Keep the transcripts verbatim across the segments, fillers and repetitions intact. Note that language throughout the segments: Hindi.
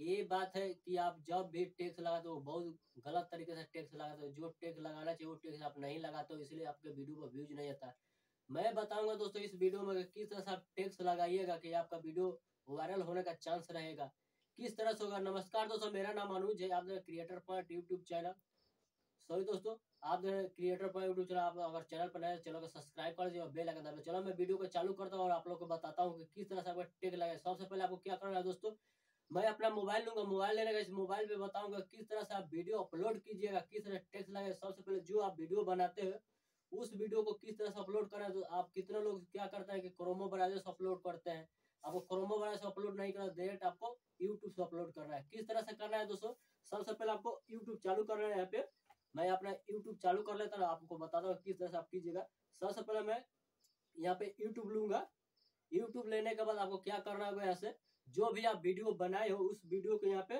ये बात है कि आप जब भी टैक्स लगाते हो बहुत गलत तरीके से टैक्स लगाते हो। जो टैक्स लगाना चाहिए वो टैक्स आप नहीं लगाते हो, इसलिए आपके वीडियो पर व्यूज नहीं आता। मैं बताऊंगा दोस्तों इस वीडियो में किस तरह से आप टैक्स लगाइएगा कि आपका वीडियो वायरल होने का चांस रहेगा, किस तरह से होगा। नमस्कार दोस्तों, मेरा नाम अनुज है, आप creator point YouTube channel, sorry दोस्तों आप क्रिएटर पॉइंट यूट्यूब चैनल, आप अगर चैनल पर नए चैनल को सब्सक्राइब कर दीजिए, बेल आइकन दबाइए। चलो मैं वीडियो को चालू करता हूँ और आप लोग को बताता हूँ कि किस तरह से आपको टैक्स लगाए। सबसे पहले आपको क्या करना है दोस्तों, मैं अपना मोबाइल लूंगा, मोबाइल लेने का इस मोबाइल पे बताऊंगा किस तरह से आप वीडियो अपलोड कीजिएगा, किस तरह टैक्स लगाए। सबसे पहले जो आप वीडियो बनाते हो उस वीडियो को किस तरह से अपलोड करना है। तो आप कितने लोग क्या करते हैं कि क्रोमो ब्राउजर से अपलोड करते हैं, आपको क्रोमो ब्राउजर से अपलोड नहीं करना, डायरेक्ट आपको यूट्यूब से अपलोड करना है। किस तरह से करना है दोस्तों, सबसे पहले आपको यूट्यूब चालू करना है। यहाँ पे मैं अपना यूट्यूब चालू कर लेता हूँ, आपको बताता हूँ किस तरह से आप कीजिएगा। सबसे पहले मैं यहाँ पे यूट्यूब लूंगा, यूट्यूब लेने के बाद आपको क्या करना होगा, यहाँ से जो भी आप वीडियो बनाए हो उस वीडियो को यहाँ पे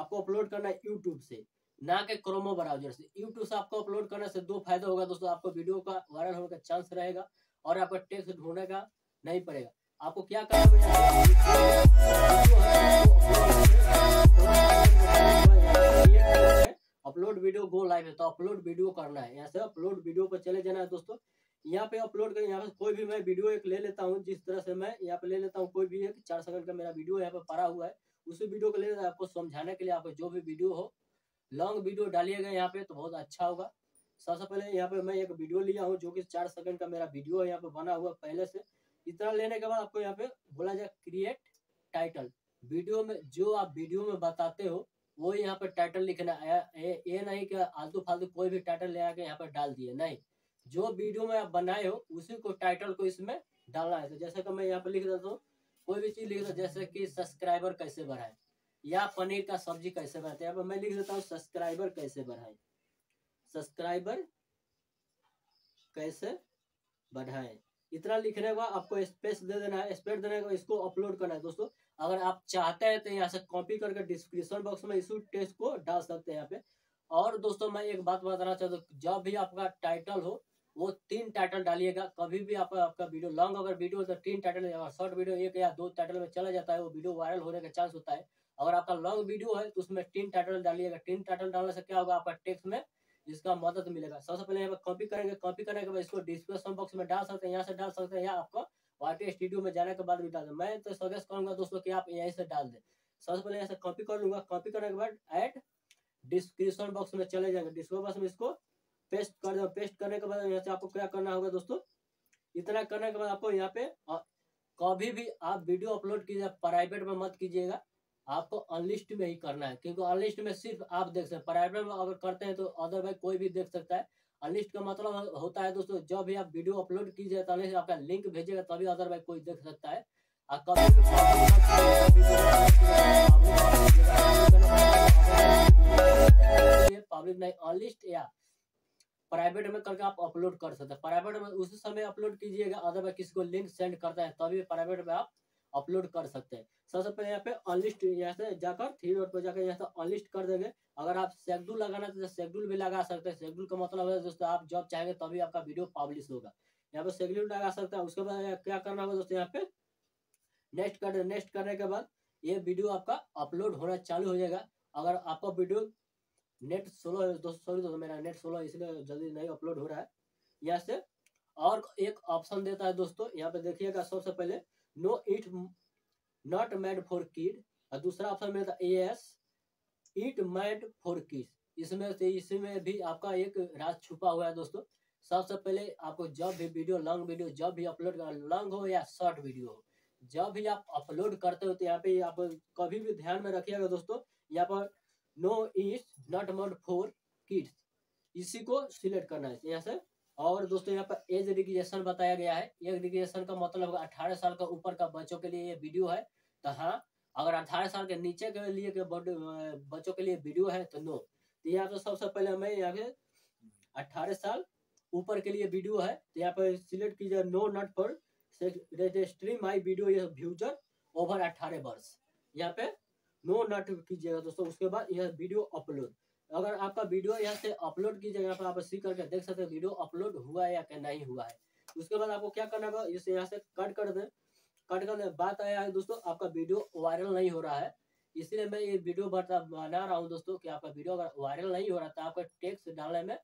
आपको अपलोड करना है यूट्यूब से, ना कि क्रोमो ब्राउजर से। यूट्यूब से आपको अपलोड करने से दो फायदा होगा दोस्तों, आपको वीडियो का वायरल होने का चांस रहेगा और आपको टैक्स ढूंढने का नहीं पड़ेगा। आपको क्या करना है, अपलोड वीडियो गो लाइव है तो अपलोड वीडियो करना है। यहाँ से अपलोड वीडियो पर चले जाना है दोस्तों, यहाँ पे अपलोड करें। यहाँ पे कोई भी मैं वीडियो एक ले लेता हूँ, जिस तरह से मैं यहाँ पे ले लेता हूँ कोई भी एक चार सेकंड का मेरा वीडियो यहाँ पे पड़ा हुआ है, उसी वीडियो को ले लेता हूँ आपको समझाने के लिए। आपको जो भी वीडियो हो लॉन्ग वीडियो डालिएगा यहाँ पे तो बहुत अच्छा होगा। सबसे पहले यहाँ पे मैं एक वीडियो लिया हूँ जो कि चार सेकंड का मेरा वीडियो है, यहाँ पे बना हुआ पहले से। इतना लेने के बाद आपको यहाँ पे बोला जाए क्रिएट टाइटल, वीडियो में जो आप वीडियो में बताते हो वो यहाँ पे टाइटल लिखना है। ये नहीं कि आलतू फालतू कोई भी टाइटल ले आके यहाँ पे डाल दिए, नहीं, जो वीडियो में आप बनाए हो उसी को टाइटल को इसमें डालना है। तो जैसे कि मैं यहाँ पे लिख देता हूँ कोई भी चीज लिख देता हूँ, जैसे कि सब्सक्राइबर कैसे बढ़ाएं या पनीर का सब्जी कैसे बनाते हैं। यहाँ पे मैं लिख देता हूँ सब्सक्राइबर कैसे बढ़ाएं, सब्सक्राइबर कैसे बढ़ाएं। इतना लिखने के बाद आपको स्पेस दे देना है, स्पेस देने के बाद इसको अपलोड करना है दोस्तों। अगर आप चाहते हैं तो यहाँ से कॉपी करके डिस्क्रिप्शन बॉक्स में इसी टेक्स्ट को डाल सकते हैं यहाँ पे। और दोस्तों मैं एक बात बताना चाहता हूँ, जब भी आपका टाइटल हो वो तीन टाइटल डालिएगा। कभी भी आपका आपका वीडियो लॉन्ग अगर वीडियो तो तीन टाइटल, अगर शॉर्ट वीडियो एक या दो टाइटल में चला जाता है वो वीडियो वायरल होने का चांस होता है। अगर आपका लॉन्ग वीडियो है तो उसमें तीन टाइटल डालिएगा। तीन टाइटल डालने से क्या होगा, आपका टेक्स्ट में इसका मदद मिलेगा। सबसे पहले यहाँ पर कॉपी करेंगे, कॉपी करने के बाद इसको डिस्क्रिप्शन बॉक्स में डाल सकते हैं, यहाँ से डाल सकते हैं या आपको वाटर स्टूडियो में जाने के बाद भी डाल दें। मैं तो सजेस्ट करूंगा दोस्तों कि आप यहीं से डाल दें। सबसे पहले यहाँ से कॉपी कर लूंगा, कॉपी करने के बाद ऐड डिस्क्रिप्शन बॉक्स में चले जाएंगे, डिस्क्रिप्शन बॉक्स में इसको पेस्ट कर दो। पेस्ट करने के बाद यहाँ से आपको क्या करना होगा दोस्तों, इतना करने के बाद आपको यहाँ पे कभी भी आप वीडियो अपलोड कीजिए प्राइवेट में मत कीजिएगा, आपको अनलिस्ट में ही करना है, क्योंकि अनलिस्ट में सिर्फ आप देख सकते हैं। प्राइवेट में अगर करते हैं तो अदरवाइज कोई भी देख सकता है। अनलिस्ट का मतलब होता है दोस्तों जब भी आप वीडियो अपलोड कीजिए तो अनलिस्ट आपका लिंक भेजेगा तभी अदरवाइज कोई देख सकता है। पब्लिक नहीं, अनलिस्ट या प्राइवेट में करके आप अपलोड कर सकते हैं। प्राइवेट में उसी समय अपलोड कीजिएगा, अदरवाइज किसी को लिंक सेंड करता है तभी प्राइवेट में आप अपलोड कर सकते हैं। सबसे पहले यहाँ पे अनलिस्ट, यहाँ से जाकर थ्री डॉट पर जाकर यहाँ से अनलिस्ट कर देंगे। अगर आप शेड्यूल लगाना तो शेड्यूल भी लगा सकते हैं। शेड्यूल का मतलब है दोस्तों आप जब चाहेंगे तभी आपका वीडियो पब्लिश होगा, यहाँ पे शेड्यूल लगा सकते हैं। उसके बाद क्या करना होगा दोस्तों, यहाँ पे नेक्स्ट कर नेक्स्ट करने के बाद ये वीडियो आपका अपलोड होना चालू हो जाएगा। अगर आपका वीडियो नेट स्लो है दोस्तों, सॉरी दोस्तों मेरा नेट स्लो है इसलिए जल्दी नहीं अपलोड हो रहा है। यहाँ से और एक ऑप्शन देता है दोस्तों, यहाँ पे देखिएगा सबसे पहले no it not made for kid, और दूसरा ऑप्शन मिलता है yes it made for kids. इसमें से इसमें भी आपका एक राज छुपा हुआ है दोस्तों। सबसे पहले आपको जब भी वीडियो लॉन्ग वीडियो जब भी अपलोड करना, लॉन्ग हो या शॉर्ट वीडियो हो, जब भी आप अपलोड करते हो तो यहाँ पे आप कभी भी ध्यान में रखिएगा दोस्तों, यहाँ पर no is not made for kids इसी को सिलेक्ट करना है यहाँ से। और दोस्तों यहाँ पर एज रिक्रिएशन बताया गया है, एज रिक्रिएशन का मतलब अठारह साल का ऊपर का बच्चों के लिए ये वीडियो है तो हाँ, अगर अठारह साल के नीचे के लिए के बच्चों के लिए वीडियो है तो नो। तो यहाँ पे सबसे पहले मैं यहाँ पे अठारह साल ऊपर के लिए वीडियो है तो यहाँ पर सिलेक्ट कीजिए no not for registry my video व्यूजर over अठारह वर्ष, यहाँ पे नो नॉट कीजिएगा दोस्तों। उसके बाद यह वीडियो अपलोड, अगर आपका वीडियो यहाँ से अपलोड कीजिएगा यहाँ पर आप सी करके देख सकते हैं वीडियो अपलोड हुआ है या क्या नहीं हुआ है। उसके बाद आपको क्या करना होगा, इसे यहाँ से कट कर दें। कट कर दें, बात आया है दोस्तों आपका वीडियो वायरल नहीं हो रहा है इसलिए मैं ये वीडियो बना रहा हूँ दोस्तों कि आपका वीडियो अगर वायरल नहीं हो रहा था, आपका टेक्स्ट डालने में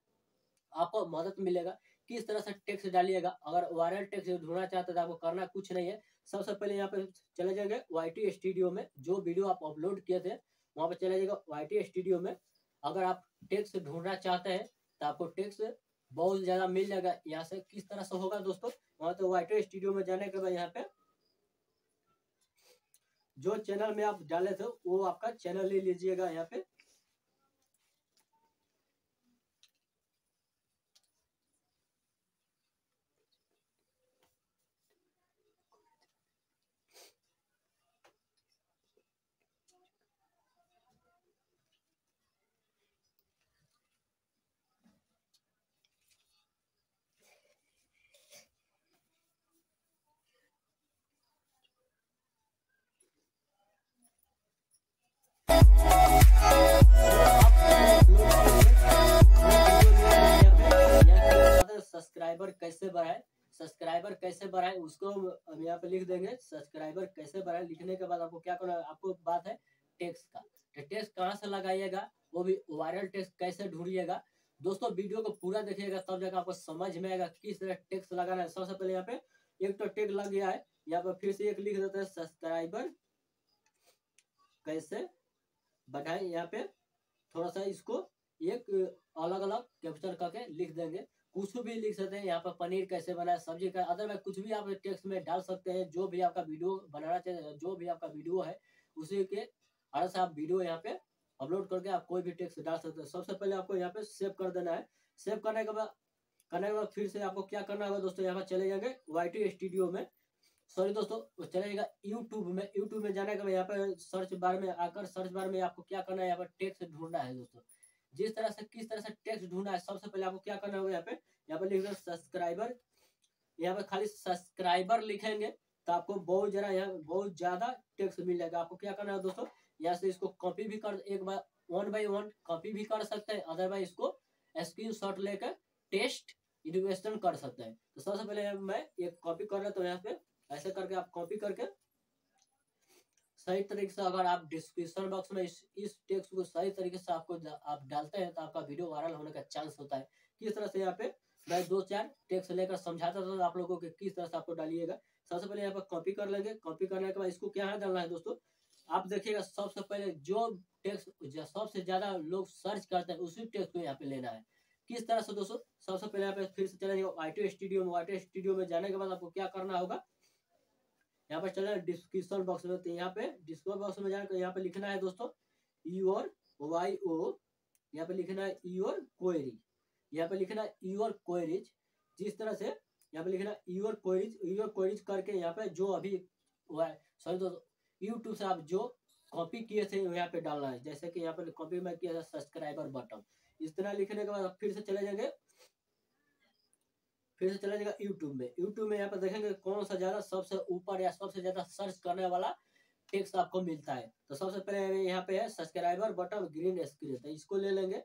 आपको मदद मिलेगा। किस तरह से टेक्स्ट डालिएगा, अगर वायरल टेक्स्ट ढूंढना चाहते तो आपको करना कुछ नहीं है। सबसे पहले यहाँ पे चले जाएंगे वाई टी स्टूडियो में, जो वीडियो आप अपलोड किए थे वहाँ पे चले जाएगा वाई टी स्टूडियो में। अगर आप टेक्स्ट ढूंढना चाहते हैं तो आपको टेक्स्ट बहुत ज्यादा मिल जाएगा। यहाँ से किस तरह से होगा दोस्तों, वहाँ तो वाई टी स्टूडियो में जाने के बाद यहाँ पे जो चैनल में आप डाले थे वो आपका चैनल ले लीजिएगा। यहाँ पे सब्सक्राइबर कैसे बढ़ाए, सब्सक्राइबर कैसे बढ़ाए उसको हम यहाँ पे लिख देंगे। सब्सक्राइबर कैसे बढ़ाए लिखने के बाद आपको क्या करना है, आपको बात है टेक्स्ट का। तो टेक्स्ट कहाँ से लगाइएगा, वो भी वायरल टेक्स्ट कैसे ढूंढिएगा दोस्तों। वीडियो को पूरा देखिएगा तब जाकर आपको समझ में आएगा किस तरह टेक्स्ट लगाना है। सबसे पहले यहाँ पे एक तो टेक्स्ट लग गया है, यहाँ पे फिर से एक लिख देते हैं सब्सक्राइबर कैसे बढ़ाए। यहाँ पे थोड़ा सा इसको एक अलग अलग कैप्चर करके लिख देंगे, कुछ भी लिख सकते हैं। यहाँ पर पनीर कैसे बनाए, सब्जी का, अदर में कुछ भी आप टेक्स्ट में डाल सकते हैं। जो भी आपका वीडियो बनाना चाहिए, जो भी आपका वीडियो है उसी के आधार से आप वीडियो यहाँ पे अपलोड करके आप कोई भी टेक्स्ट डाल सकते हैं। सबसे पहले आपको यहाँ पे सेव कर देना है। सेव करने के बाद करने के बाद फिर से आपको क्या करना होगा दोस्तों, यहाँ पर चले जाएंगे वाई टी स्टूडियो में, सॉरी दोस्तों चलेगा यूट्यूब में। यूट्यूब में जाने के बाद यहाँ पे सर्च बार में आकर सर्च बार में आपको क्या करना है, यहाँ पर टेक्स्ट ढूंढना है दोस्तों। जिस तरह से किस तरह से टेक्स्ट ढूंढना है, सबसे पहले आपको क्या करना होगा, यहाँ पे यहाँ पे लिख दो सब्सक्राइबर। यहाँ पे खाली सब्सक्राइबर लिखेंगे तो आपको बहुत जरा यहाँ बहुत ज्यादा टेक्स्ट मिल जाएगा। आपको क्या करना है दोस्तों, यहाँ से इसको कॉपी भी कर एक बार वन बाई वन कॉपी भी कर सकते हैं, अदरवाइज इसको स्क्रीन शॉट लेकर टेक्स्ट इन्वेस्टन कर सकते हैं। तो सबसे पहले मैं एक कॉपी कर रहा था, यहाँ पे ऐसे करके आप कॉपी करके सही तरीके से अगर आप डिस्क्रिप्शन बॉक्स में इस इस टेक्स्ट को सही तरीके से आपको आप डालते हैं तो आपका वीडियो वायरल होने का चांस होता है। किस तरह से यहाँ पे मैं दो चार टेक्स्ट लेकर समझाता था आप लोगों को किस तरह से आपको डालिएगा। सबसे पहले यहाँ पर कॉपी कर लेंगे, कॉपी करने के बाद इसको क्या है डालना है दोस्तों, आप देखिएगा सबसे पहले जो टेक्स्ट सबसे ज्यादा लोग सर्च करते हैं उसी टेक्स्ट को यहाँ पे लेना है। किस तरह से दोस्तों, सबसे पहले यहाँ पे फिर से चलेंगे वाई टी स्टूडियो में। वाई टी स्टूडियो में जाने के बाद आपको क्या करना होगा, यहाँ पर चले डिस्क्रिप्शन बॉक्स में। यहाँ पे डिस्क्रिप्शन बॉक्स में जाकर यहाँ पे लिखना है दोस्तों योर वाई ओ, यहाँ पे लिखना है योर क्वेरी, यहाँ पे लिखना है योर क्वेरीज। जिस तरह से यहाँ पे लिखना योर क्वेरीज, योर क्वेरीज करके यहाँ पे जो अभी सॉरी दोस्तों यूट्यूब से आप जो कॉपी किए थे यहाँ पे डालना है। जैसे कि यहाँ पे कॉपी में किया था सब्सक्राइबर बटन, इस तरह लिखने के बाद फिर से चले जाएंगे फिर से चला जाएगा यूट्यूब में। यूट्यूब में यहाँ पर देखेंगे कौन सा ज्यादा सबसे ऊपर या सबसे ज्यादा सर्च करने वाला टेक्स्ट आपको मिलता है। तो सबसे पहले यहाँ पे है सब्सक्राइबर बटन ग्रीन स्क्रीन, तो इसको ले लेंगे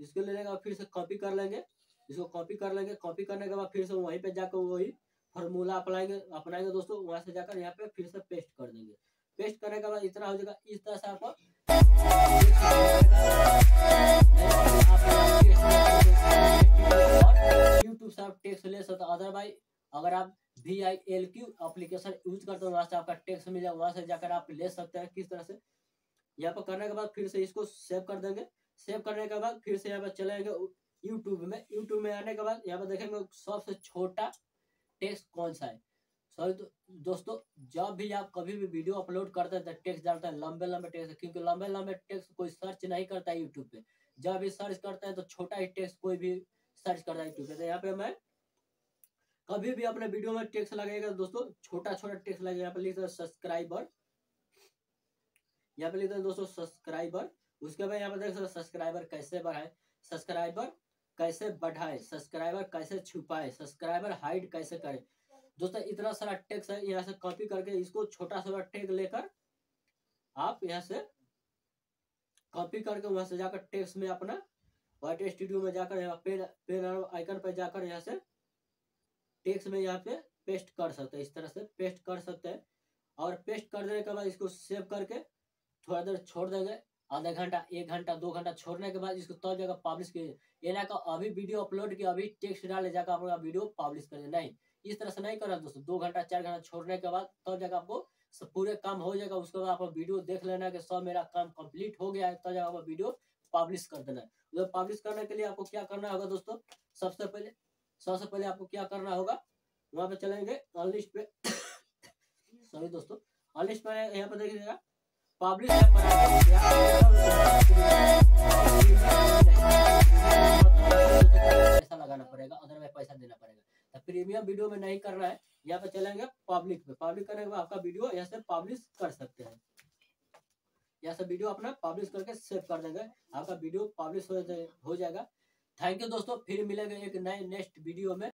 इसको ले लेंगे और फिर से कॉपी कर लेंगे इसको कॉपी कर लेंगे कॉपी करने के बाद फिर से वहीं पे जाकर वही फॉर्मूला अपनाएंगे अपनाएंगे दोस्तों। वहां से जाकर यहाँ पे फिर से पेस्ट कर देंगे। पेस्ट करने के बाद इतना हो जाएगा। इस तरह से आपको यूट्यूब से आप टेक्स्ट ले सकते हो, अदरवाइज अगर आप V I L Q application use करते हो वहां से आपका टेक्स्ट मिल जाएगा, वहां से जाकर आप ले सकते हैं। किस तरह से यहाँ पर करने के बाद फिर से इसको सेव कर देंगे। सेव करने के बाद फिर से यहाँ पर चले जाएंगे यूट्यूब में। यूट्यूब में आने के बाद यहाँ पर देखेंगे सबसे छोटा टेक्स्ट कौन सा है। सॉरी तो दोस्तों जब भी आप कभी भी वीडियो अपलोड करते हैं तो टेक्स्ट डालते हैं लंबे लंबे टेक्स्ट, क्योंकि लंबे लंबे टेक्स्ट कोई सर्च नहीं करता है यूट्यूब पे। जब भी सर्च करते हैं तो छोटा ही टेक्स्ट कोई भी सर्च करता है। तो यहाँ पे मैं कभी भी अपने वीडियो में टेक्स्ट लगाएगा दोस्तों, छोटा छोटा टेक्स्ट लगेगा। यहाँ पे लिखते हैं सब्सक्राइबर, यहाँ पे लिखते हैं दोस्तों सब्सक्राइबर। उसके बाद यहाँ पे देख सकते सब्सक्राइबर कैसे बढ़ाए, सब्सक्राइबर कैसे बढ़ाए, सब्सक्राइबर कैसे छुपाए, सब्सक्राइबर हाइड कैसे करे। दोस्तों इतना सारा टेक्स्ट है, यहाँ से कॉपी करके इसको छोटा छोटा टेक्स्ट लेकर आप यहाँ से कॉपी करके वहां से जाकर टेक्स्ट में अपना वाई टी स्टूडियो में जाकर यहाँ पेन पेन आइकन पर जाकर यहाँ से टेक्स्ट में यहाँ पे पेस्ट कर सकते हैं। इस तरह से पेस्ट कर सकते हैं और पेस्ट कर देने के बाद इसको सेव करके थोड़ा देर छोड़ देंगे, आधा घंटा एक घंटा दो घंटा छोड़ने के बाद इसको तब तो जाकर पब्लिश कीजिए। ये ना कर अभी वीडियो अपलोड किया अभी टेक्स्ट डाले जाकर आप लोग वीडियो पब्लिश कर दें, नहीं इस तरह से नहीं करना दोस्तों। दो घंटा चार घंटा छोड़ने के बाद तब तो जाकर आपको पूरे काम हो जाएगा। उसके बाद आप वीडियो देख लेना कि सब मेरा काम कंप्लीट हो गया है, तब तो जाकर आप वीडियो पब्लिश कर देना है। तो पब्लिश करने के लिए आपको क्या करना होगा दोस्तों, सबसे पहले सबसे पहले आपको क्या करना होगा, वहाँ पे चलेंगे अनलिस्ट पे, सॉरी दोस्तों अनलिस्ट पे, यहाँ पे देखिएगा पब्लिश पैसा लगाना पड़ेगा, अदरवाइज पैसा देना पड़ेगा। तो प्रीमियम वीडियो में नहीं करना है, यहाँ पे चलेंगे पब्लिक पे, पब्लिक करने के बाद आपका वीडियो यहाँ से पब्लिश कर सकते हैं। यहाँ से वीडियो अपना पब्लिश करके सेव कर देंगे, आपका वीडियो पब्लिश हो जाएगा। थैंक यू दोस्तों, फिर मिलेंगे एक नए नेक्स्ट वीडियो में।